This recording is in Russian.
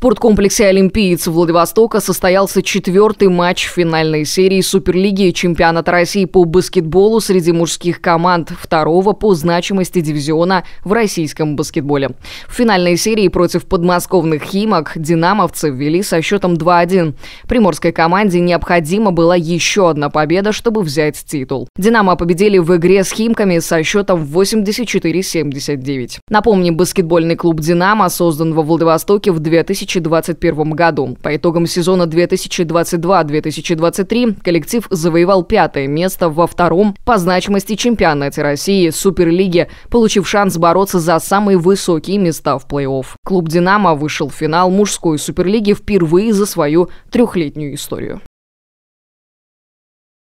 спорткомплексе «Олимпиец» Владивостока состоялся четвертый матч финальной серии Суперлиги чемпионата России по баскетболу среди мужских команд второго по значимости дивизиона в российском баскетболе. В финальной серии против подмосковных «Химок» динамовцы ввели со счетом 2-1. Приморской команде необходима была еще одна победа, чтобы взять титул. «Динамо» победили в игре с «Химками» со счетом 84-79. Напомним, баскетбольный клуб «Динамо» создан во Владивостоке в 2021 году. По итогам сезона 2022-2023 коллектив завоевал 5-е место во втором по значимости чемпионате России Суперлиги, получив шанс бороться за самые высокие места в плей-офф. Клуб «Динамо» вышел в финал мужской Суперлиги впервые за свою трехлетнюю историю.